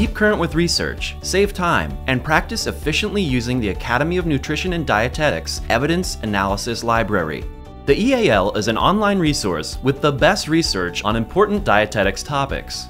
Keep current with research, save time, and practice efficiently using the Academy of Nutrition and Dietetics Evidence Analysis Library. The EAL is an online resource with the best research on important dietetics topics.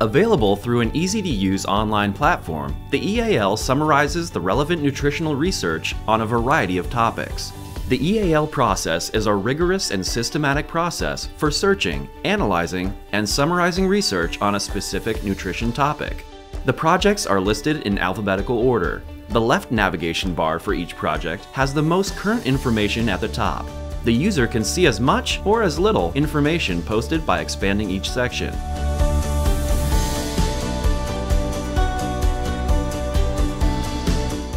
Available through an easy-to-use online platform, the EAL summarizes the relevant nutritional research on a variety of topics. The EAL process is a rigorous and systematic process for searching, analyzing, and summarizing research on a specific nutrition topic. The projects are listed in alphabetical order. The left navigation bar for each project has the most current information at the top. The user can see as much or as little information posted by expanding each section.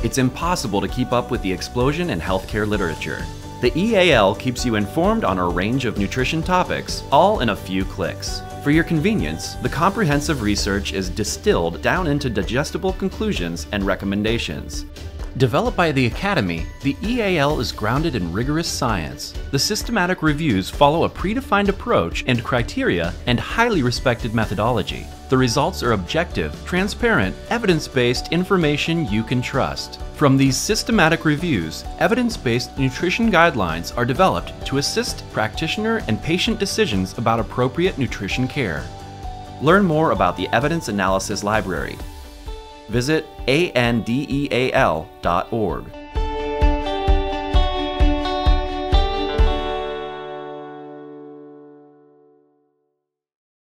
It's impossible to keep up with the explosion in healthcare literature. The EAL keeps you informed on a range of nutrition topics, all in a few clicks. For your convenience, the comprehensive research is distilled down into digestible conclusions and recommendations. Developed by the Academy, the EAL is grounded in rigorous science. The systematic reviews follow a predefined approach and criteria and highly respected methodology. The results are objective, transparent, evidence-based information you can trust. From these systematic reviews, evidence-based nutrition guidelines are developed to assist practitioner and patient decisions about appropriate nutrition care. Learn more about the Evidence Analysis Library. Visit andeal.org.